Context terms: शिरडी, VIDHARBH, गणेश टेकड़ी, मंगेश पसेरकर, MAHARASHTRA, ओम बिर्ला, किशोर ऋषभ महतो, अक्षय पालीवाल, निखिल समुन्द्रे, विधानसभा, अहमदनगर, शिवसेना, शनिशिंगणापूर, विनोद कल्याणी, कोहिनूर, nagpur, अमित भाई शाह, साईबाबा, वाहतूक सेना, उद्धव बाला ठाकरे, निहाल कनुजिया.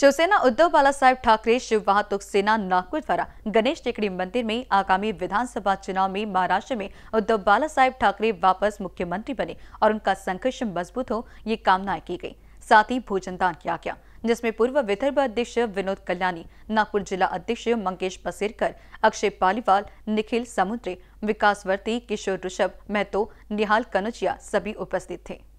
शिवसेना उद्धव बाला ठाकरे शिव वाहतुक सेना नागपुर द्वारा गणेश टेकड़ी मंदिर में आगामी विधानसभा चुनाव में महाराष्ट्र में उद्धव बाला ठाकरे वापस मुख्यमंत्री बने और उनका संघर्ष मजबूत हो ये कामनाएं की गई। साथ ही भोजन दान किया गया जिसमें पूर्व विदर्भ अध्यक्ष विनोद कल्याणी, नागपुर जिला अध्यक्ष मंगेश पसेरकर, अक्षय पालीवाल, निखिल समुन्द्रे, विकासवर्ती किशोर ऋषभ महतो, निहाल कनुजिया सभी उपस्थित थे।